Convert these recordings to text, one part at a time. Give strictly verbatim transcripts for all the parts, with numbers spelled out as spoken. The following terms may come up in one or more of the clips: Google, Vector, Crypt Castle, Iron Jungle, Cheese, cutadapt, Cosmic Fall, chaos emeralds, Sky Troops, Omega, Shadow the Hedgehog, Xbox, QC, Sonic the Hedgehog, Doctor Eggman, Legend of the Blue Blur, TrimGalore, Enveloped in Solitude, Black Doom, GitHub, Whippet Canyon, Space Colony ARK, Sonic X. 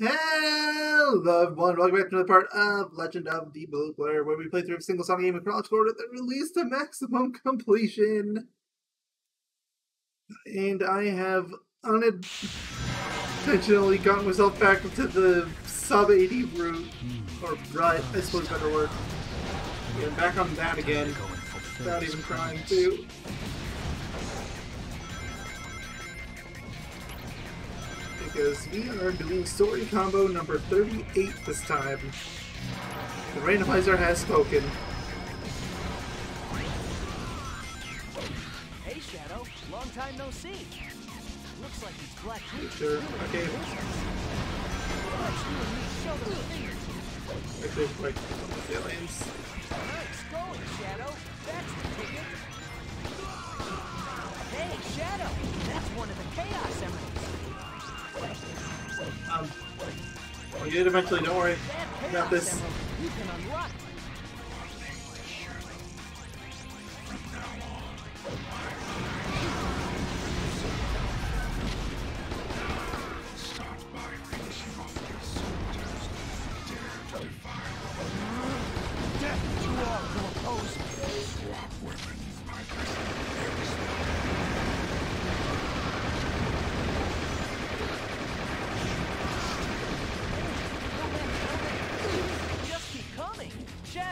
Hello everyone, welcome back to another part of Legend of the Blue Blur, where we play through a single Sonic game across the world at the release to maximum completion. And I have unintentionally gotten myself back to the sub eighty route, or rut, I suppose is a better word. Yeah, I'm back on that again, without even trying to. Because we are doing story combo number thirty-eight this time. The randomizer has spoken. Hey Shadow, long time no see. Looks like these Black Doom. Sure. Okay. Actually, like the aliens. Nice going, Shadow. That's the ticket. Hey Shadow, that's one of the Chaos Emeralds. Um, I'll get it eventually, don't worry about this.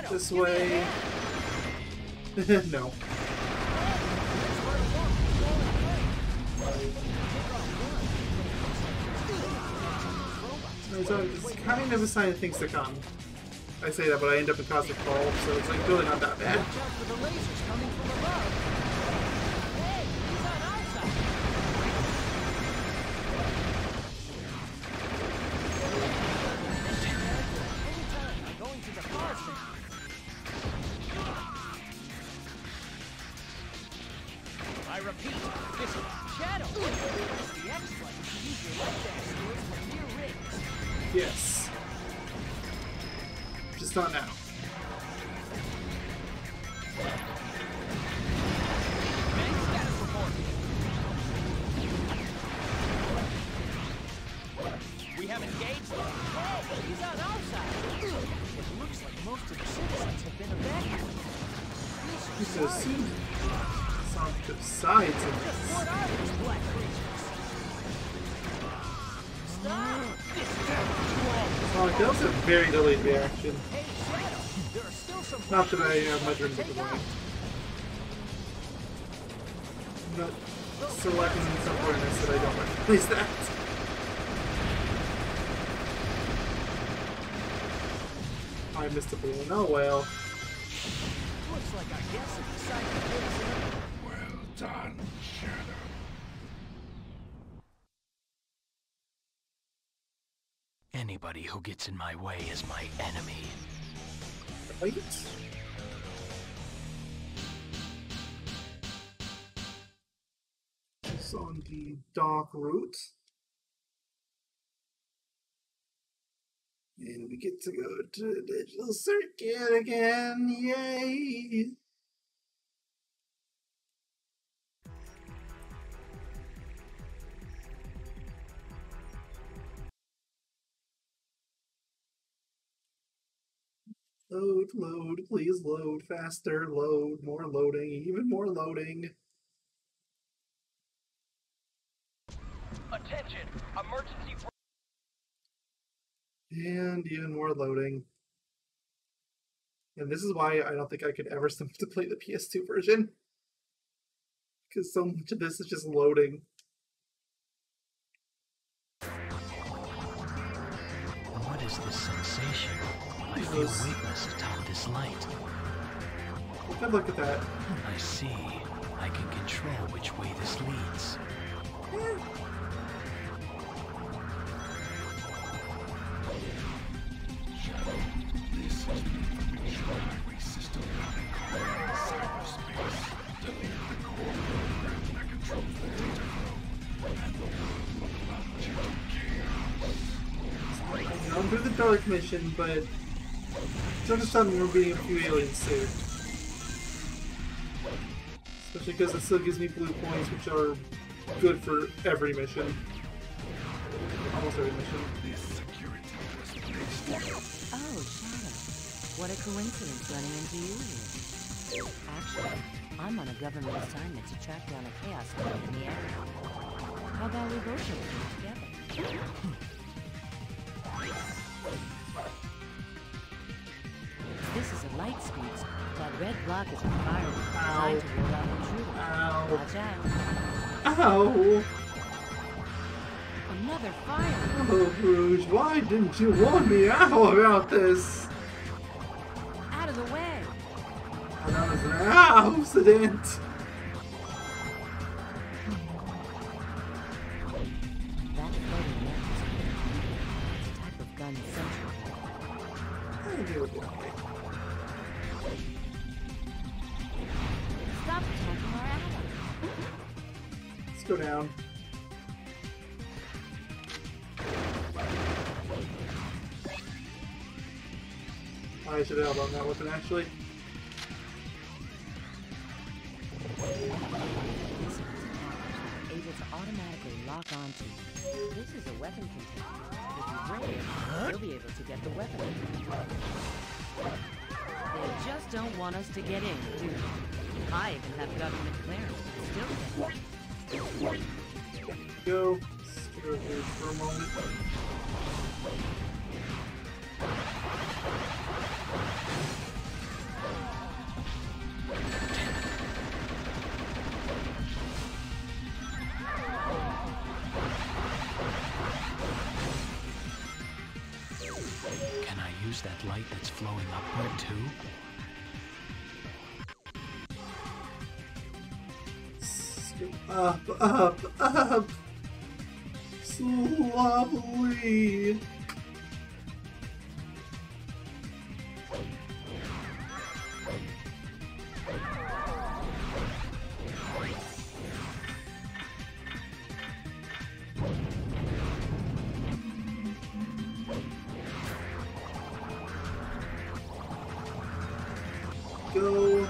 This way. No. So it's kind of a sign of things to come. I say that, but I end up in Cosmic Fall, so it's like really not that bad. Yes. Just not now. We have engaged. Hey, he's on our side. It looks like most of the citizens have been abandoned. He's so soon. Sonic decides in this. What are these black creatures? Stop! Oh, that was a very delayed reaction. Not that I have much room to complain. I'm not selecting some awareness that I don't recognize that. I missed a balloon. Oh well. Looks like our guest has decided to take us in. Well done, Shadow. Anybody who gets in my way is my enemy. Right? It's on the dark route. And we get to go to the digital circuit again. Yay! Load, load, please load, faster, load, more loading, even more loading. Attention, emergency. And even more loading. And this is why I don't think I could ever attempt to play the P S two version. Because so much of this is just loading. What is this sensation? I feel weightless atop this light. Good luck at that. I see. I can control which way this leads. I'm going through the dark mission, but it's understandable we're beating a few aliens soon. Especially because it still gives me blue points, which are good for every mission. Almost necessary mission. This security was placed. Oh, Shadow. What a coincidence running into you here. Actually, I'm on a government assignment to track down a chaos clone in the area. How about we both do it together? This is a light speed. That red block is on fire. Ow. Ow. Watch out. Ow. Another fire. Oh, Rouge, why didn't you warn me out about this? Out of the way. And that was an accident. Go down. I should have on that weapon actually. Able to automatically lock onto. This is a weapon container. If you break it, you'll be able to get the weapon. They just don't want us to get in, do they? I even have government clearance. Still. Go screw here for a moment. Can I use that light that's flowing upward too? Up, up, up, slowly. Go.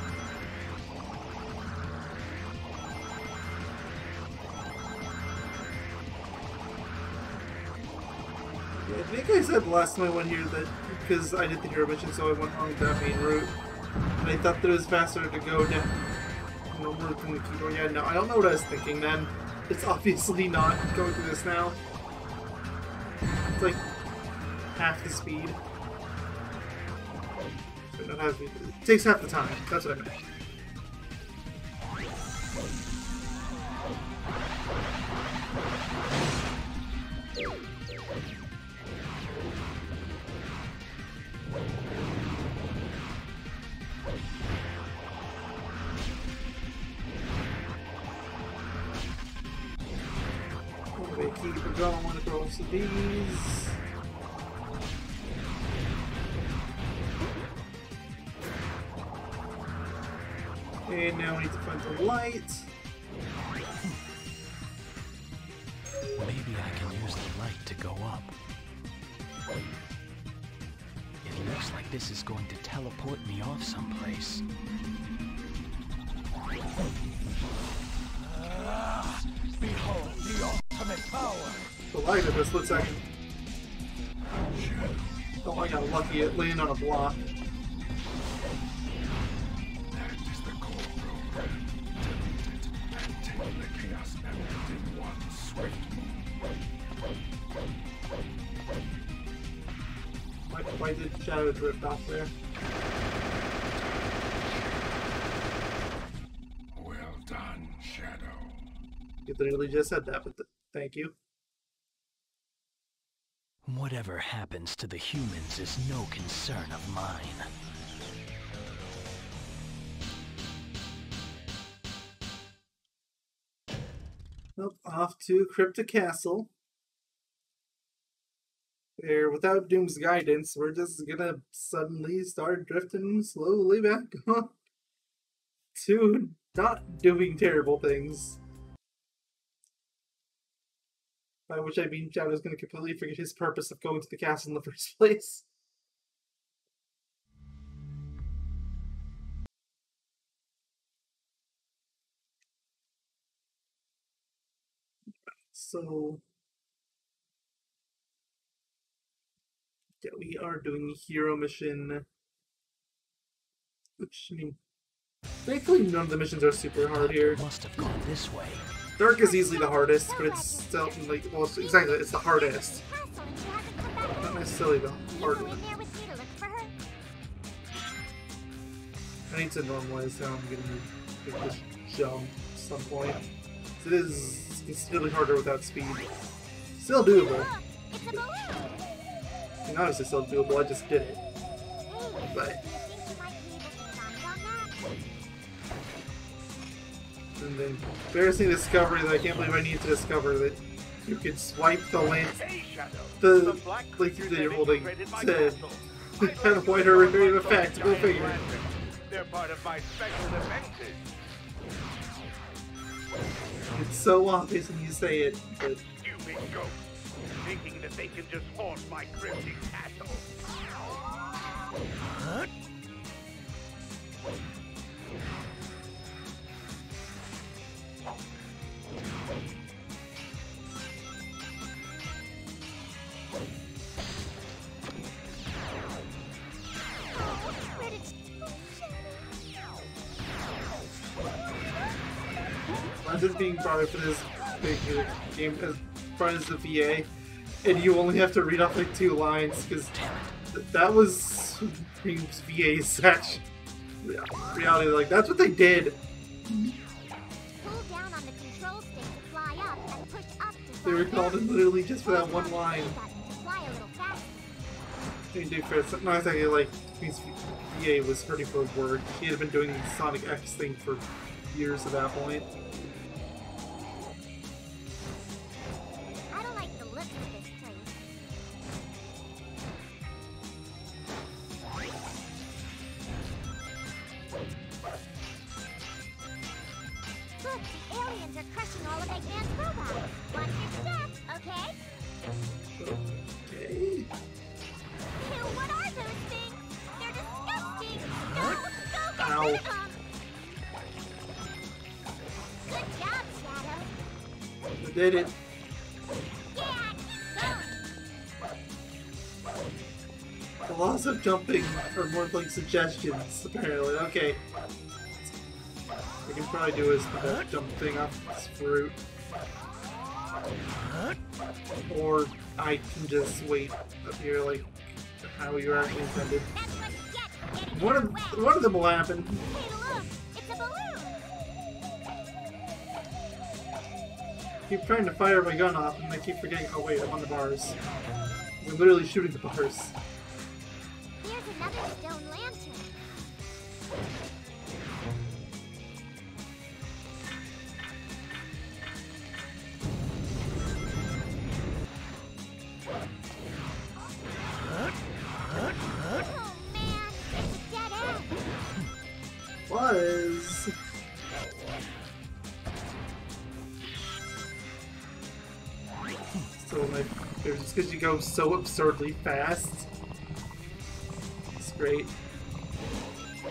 I think I said last time I went here that because I did the hero mission, so I went on that main route. And I thought that it was faster to go down the route than the key door. Yeah, no, I don't know what I was thinking then. It's obviously not going through this now. It's like half the speed. So not half the, it takes half the time. That's what I meant. These. And now we need to find the light. Maybe I can use the light to go up. It looks like this is going to teleport me off someplace. Ah, behold the ultimate power! The light of this looks like. Oh, I got lucky at laying on a block. That is the core program. Delete it and take the chaos out in one swift move. Why, why did Shadow drift off there? Well done, Shadow. You literally just said that, but th thank you. Whatever happens to the humans is no concern of mine. Well, off to Crypt Castle. There, without Doom's guidance, we're just gonna suddenly start drifting slowly back on to not doing terrible things. By which I mean Shadow's going to completely forget his purpose of going to the castle in the first place. So... we are doing hero mission, which, I mean, thankfully none of the missions are super hard here. Must have gone this way. Dark is easily the hardest, but it's still, like, well, it's, exactly, it's the hardest. Not necessarily the hardest. I need to normalize how I'm gonna get this jump at some point. It is considerably harder without speed. Still doable. I mean, obviously still doable, I just did it. But... and then embarrassing discovery that I can't believe I need to discover that you can swipe the land, the playthrough that you're holding to avoid a repeated effect. Go figure. They're part of my special defenses. It's so obvious when you say it, but... stupid ghosts, thinking that they can just haunt my cryptic castle. Huh? I'm just being bothered for this big game as far as the V A, and you only have to read off like two lines because th that was V A's such reality. Like that's what they did. They were called in literally just for that one line. They did for something I think like V A was hurting for a word. He had been doing the Sonic X thing for years at that point. Did it. The loss of jumping are more like suggestions, apparently. Okay. We can probably do is put that jump thing off this fruit. Or I can just wait up here like how you actually intended. One of one of them will happen. Keep trying to fire my gun off, and I keep forgetting. Oh wait, I'm on the bars. We're literally shooting the bars. Here's another stone lantern. Oh man, it's a dead end. Was. Like, just because you go so absurdly fast. It's great. Oh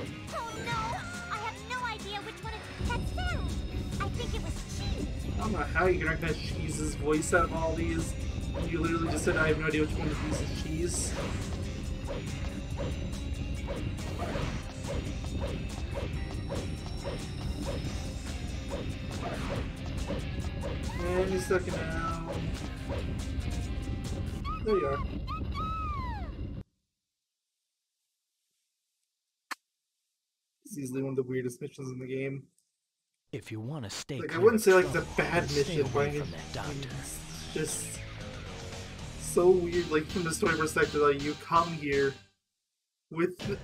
no! I have no idea which one of that sound. I think it was Cheese. I don't know how you can recognize Cheese's voice out of all these. You literally just said I have no idea which one of these is Cheese. And he's stuck now. There you are. It's easily one of the weirdest missions in the game. If you want to stay, like, I wouldn't say like the bad mission, but it's just so weird. Like from the story perspective, like you come here with the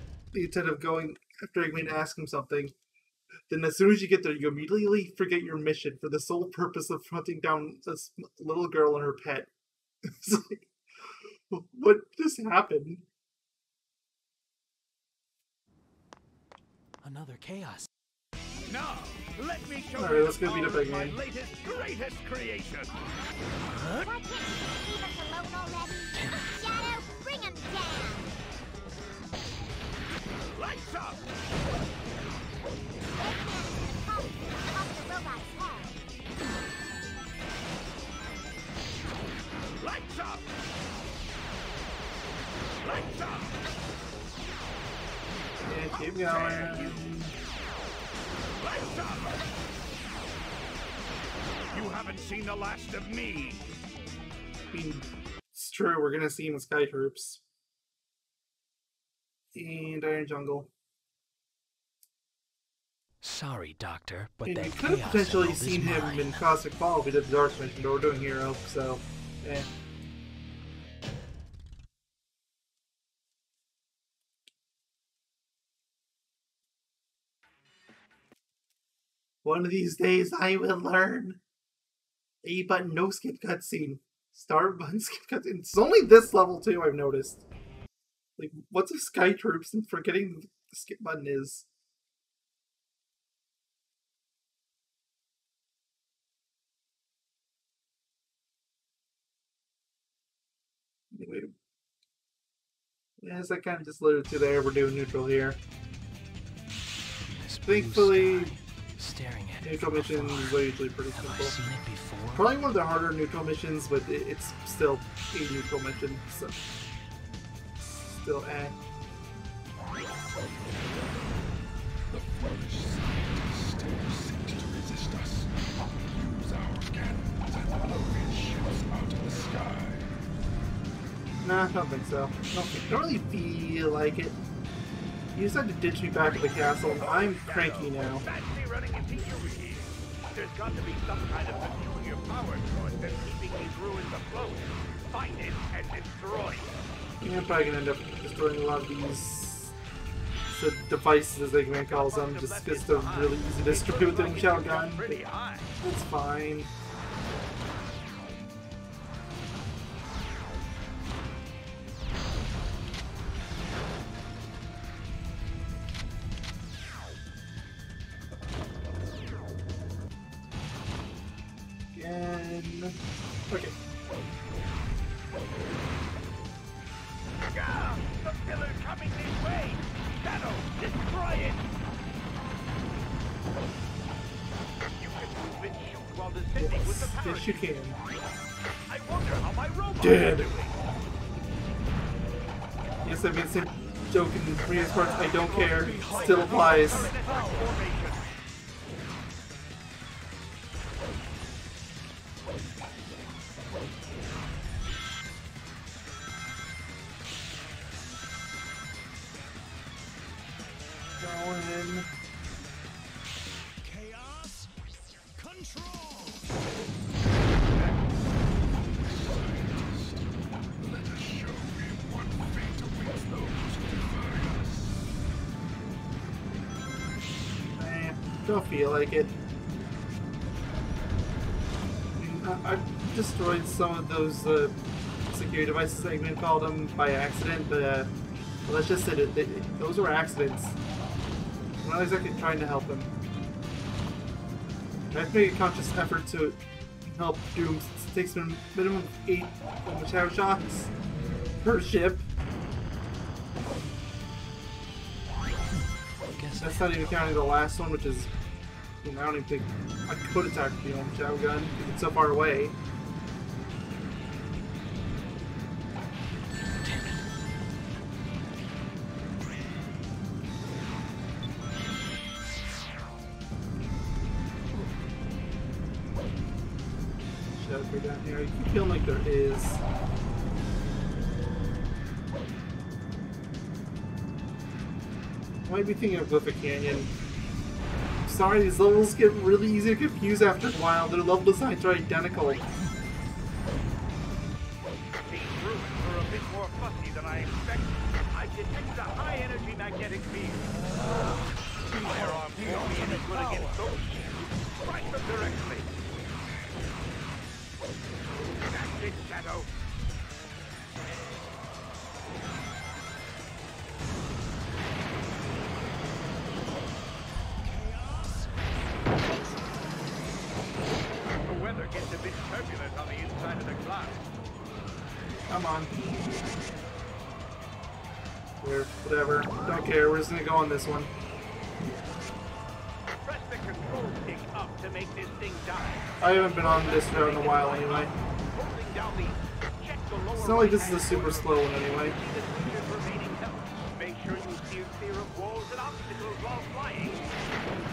intent of going after Eggman to ask him something. Then as soon as you get there, you immediately forget your mission for the sole purpose of hunting down this little girl and her pet. It's like, what just happened? Another chaos. Now, let me show All right, let's go beat up Eggman. Latest, greatest creation. Huh? Why can't you leave us alone already? Shadow, bring him down. Lights up. Lights up! Yeah, keep going. You haven't seen the last of me. It's true, we're gonna see him in Sky Troops. And Iron Jungle. Sorry, Doctor, but and that you could have potentially seen him mine. in Cosmic Fall if we did the Dark Mission, but we're doing Hero, so eh. One of these days I will learn. A button, no skip cutscene. Star button, skip cutscene. It's only this level too, I've noticed. Like, what's a Sky Troops and forgetting the skip button is? Anyway. Yes, I kind of just alluded to there. We're doing neutral here. Thankfully, staring at neutral missions are usually pretty simple. Probably one of the harder neutral missions, but it's still a neutral mission, so... Still eh. The Flemish scientists still seem to resist us. Use our cannons and blow his ships out of the sky. Nah, I don't think so. I don't, I don't really feel like it. You just had to ditch me back at the castle, and I'm cranky now. There's got to be some kind of peculiar power source that's keeping these ruins afloat. Find it and destroy it. Yeah, I'm probably gonna end up destroying a lot of these the devices, as Eggman calls them, just because they're really easy to destroy with them shotgun. That's fine. Okay. Ah, the pillar coming this way! Shadow, destroy it! You can move it, shoot while descending yes. with the power. Yes, you can. I wonder how my robot is doing. Yes, I've been saying joke in previous parts. I don't care. Still applies. Don't feel like it. I, I've destroyed some of those uh, security devices. Eggman called them by accident, but uh, well, let's just say that they, those were accidents. I'm not exactly trying to help them. I have to make a conscious effort to help Doom since it takes a minimum of eight Shadow shots per ship. That's not even counting the last one, which is, you know, I don't even think I could attack the own shadow gun because it's so far away. Shadow go down here. You keep feeling like there is. I might be thinking of Whippet Canyon. I'm sorry, these levels get really easy to confuse after a while. Their level designs are identical. These ruins are a bit more fussy than I expected. I detect a high energy magnetic field. Firearms won't be any good against those. Strike them directly. That's it, Shadow. Come on. We're whatever. Don't care. We're just gonna go on this one. Press the control stick up to make this thing die. I haven't been on this road in a while anyway. It's not like this is a super slow one anyway.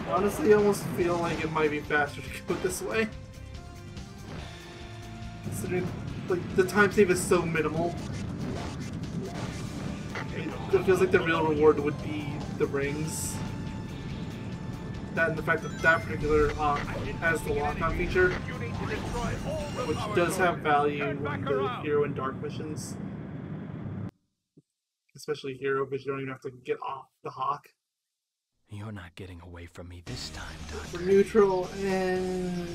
Honestly, I almost feel like it might be faster to go this way. Considering, like, the time save is so minimal. It, it feels like the real reward would be the rings. That and the fact that that particular lock has the lock-on feature, which does have value in the Hero and Dark missions. Especially Hero, because you don't even have to get off the Hawk. You're not getting away from me this time, Doctor. We're neutral and...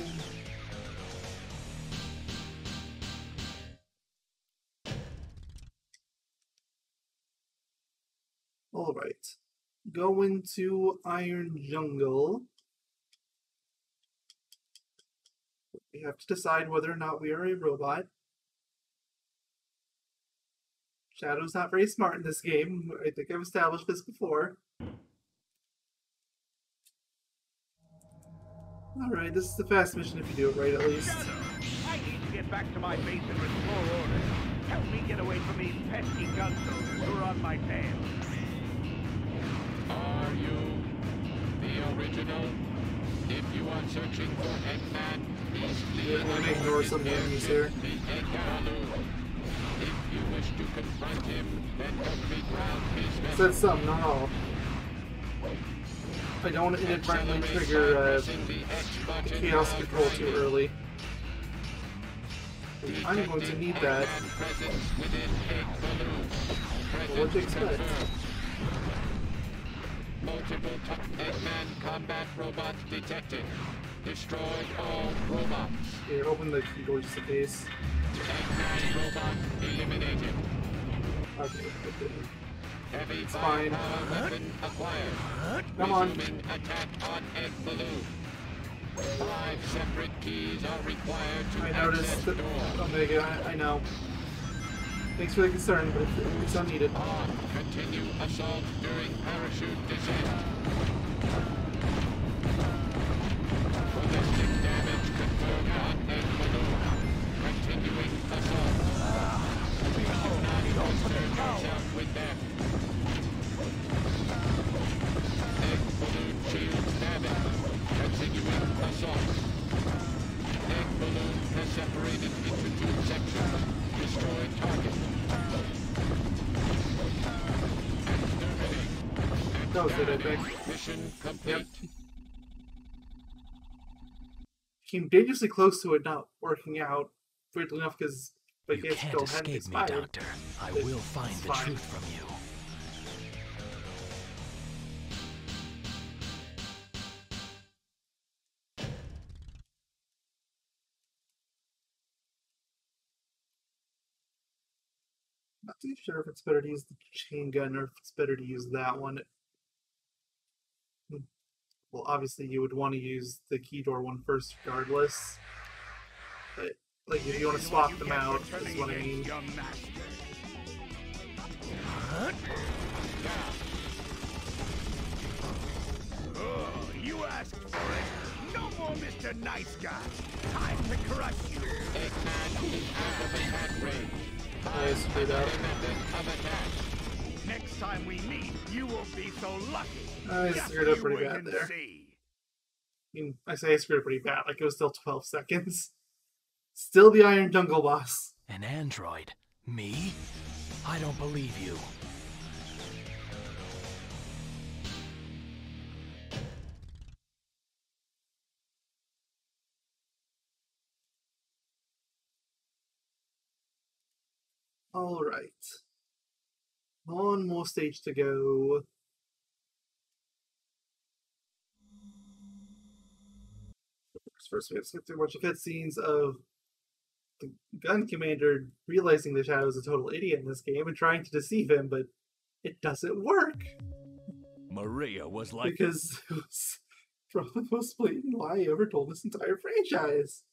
Alright. Go into Iron Jungle. We have to decide whether or not we are a robot. Shadow's not very smart in this game. I think I've established this before. Alright, this is the fast mission if you do it right, at least. Shadow, I need to get back to my base and restore order. Help me get away from these pesky gun soldiers who are on my tail. Are you the original? If you are searching for Eggman, please leave it alone. Ignore some enemies here. If you wish to confront him, then complete round his... Said some, not all. I don't want to inadvertently trigger uh, the chaos control too early. I'm going to need that. What to expect? Multiple top Eggman combat robots detected. Destroy all robots. Here, open the door just in case. Eggman robot eliminated. Okay, okay. Heavy fine. Weapon acquired. Come on. Attack on Envelope. Five separate keys are required to I noticed that Omega, I, I know. Thanks for the concern, but it's unneeded. Continue assault during parachute descent. Ballistic damage confirmed on Envelope. Continuing assault. Do not concern yourself with them. Separated into two sections. Destroy target. That was it, I think. Mission complete. Yep. Came dangerously close to it not working out. Weirdly enough, because the game still hasn't expired. You can't escape me, Doctor. I will find the truth from you. Not too sure if it's better to use the chain gun or if it's better to use that one. Well, obviously you would want to use the key door one first regardless. But, like, if you want to swap them out, is what I mean. Oh, you asked for it. No more Mister Nice Guy. Time to crush you. I screwed up. Next time we meet, you will be so lucky. I screwed up pretty bad there. I mean, I say I screwed up pretty bad. Like, it was still twelve seconds. Still the Iron Jungle boss. An android? Me? I don't believe you. Alright. One more stage to go. First, we have to skip through a bunch of cutscenes of the gun commander realizing that Shadow is a total idiot in this game and trying to deceive him, but it doesn't work. Maria was like. Because it was probably the most blatant lie I ever told this entire franchise.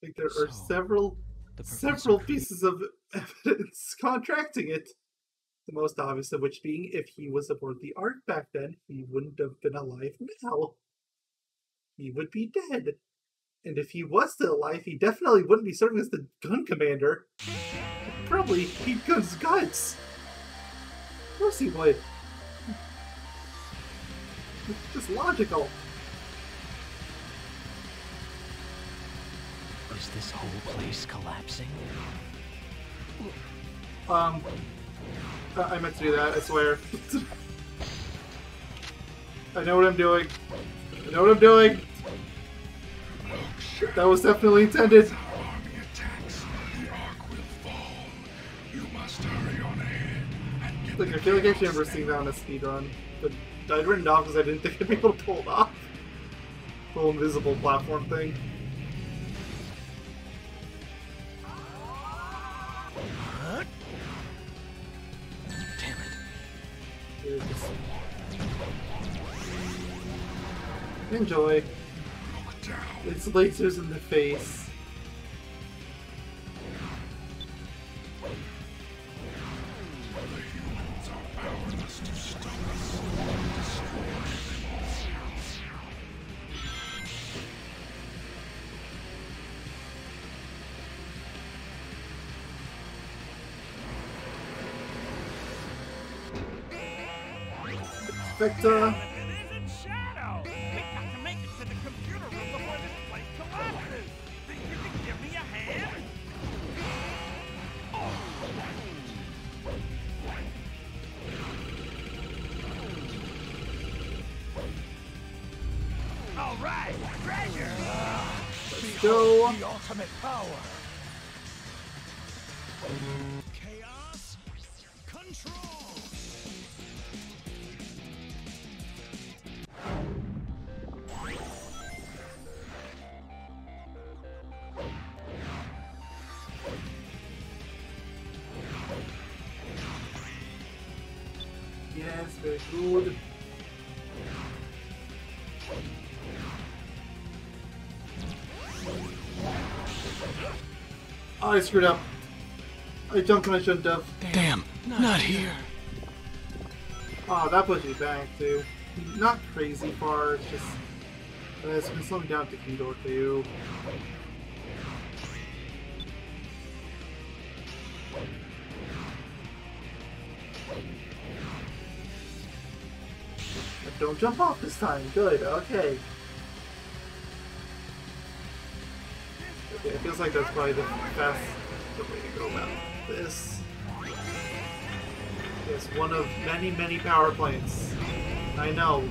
Like there are so, several, the several pieces of evidence contracting it. The most obvious of which being, if he was aboard the Ark back then, he wouldn't have been alive now. He would be dead. And if he was still alive, he definitely wouldn't be serving as the gun commander. Probably he'd gun's guts. Of course he would. It's just logical. Is this whole place collapsing? Um, I meant to do that, I swear. I know what I'm doing. I know what I'm doing. That was definitely intended. Like, I feel like I should never seen that on a speedrun, but I'd written it off because I didn't think I'd be able to pull it off. The whole invisible platform thing. Huh? Damn it. It is. Enjoy. It's lasers in the face. Vector! Alright, treasure! Let's go! The ultimate power! Chaos! Control! Very good. Oh, I screwed up. I jumped when I shouldn't have. Damn, Damn. Not here. Oh, that pushed me back too. Not crazy far, it's just uh, it's been slowing down to Kindor for you. Don't jump off this time. Good. Okay. Okay, it feels like that's probably the best way to go about this. It's one of many, many power plants. I know.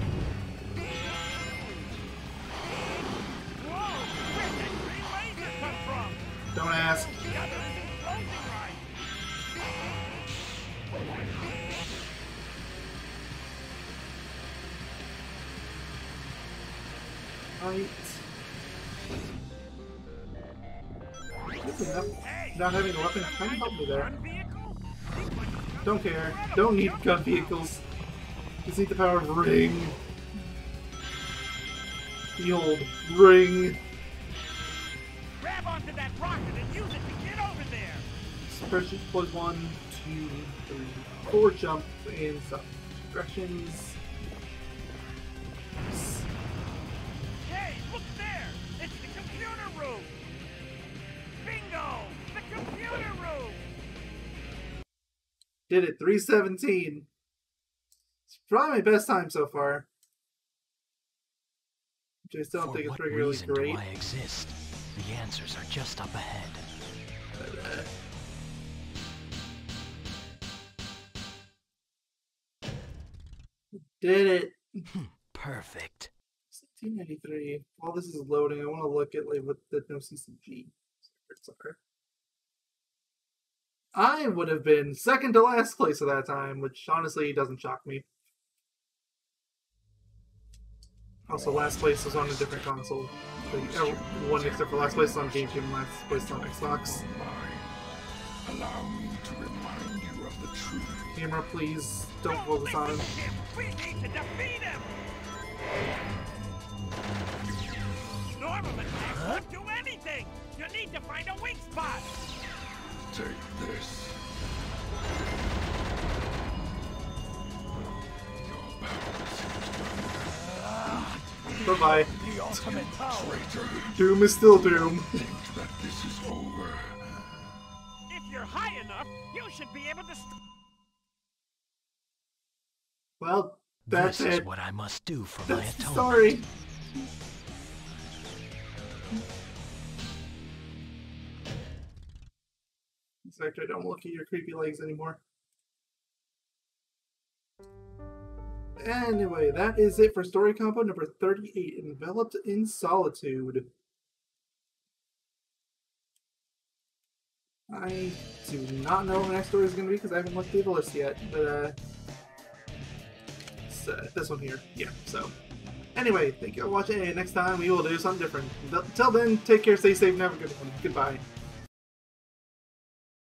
Don't ask. Right. Not, not having a weapon kind of helped me there. Don't care. Don't need gun vehicles. Just need the power of ring. The old ring. Grab onto that rocket and use it to get over there. Suppression plus one, two, three, four. Jump in some directions. Did it, three seventeen. It's probably my best time so far. Which I still don't think it's regularly great. For what reason do I exist? The answers are just up ahead. Did it. Perfect. sixteen ninety-three. While this is loading, I want to look at like what the no C C G records are. I would have been second to last place at that time, which honestly doesn't shock me. Also, last place was on a different console. The one except for last place was on GameCube and last place was on Xbox. Allow me to remind you of the truth. Camera, please. Don't blow this on him. We need to defeat him! Normal attacks won't do anything! You need to find a weak spot! Take this. Bye-bye. The ultimate traitor. Doom is still doom. Think that this is over. If you're high enough, you should be able to. St Well, that's this it. Is what I must do for that's my atonement. Sorry. Vector, don't look at your creepy legs anymore. Anyway, that is it for story combo number thirty-eight, Enveloped in Solitude. I do not know what the next story is going to be because I haven't looked through the list yet, but uh, it's, uh, this one here. Yeah, so. Anyway, thank you for watching, and next time we will do something different. Until then, take care, stay safe, and have a good one. Goodbye.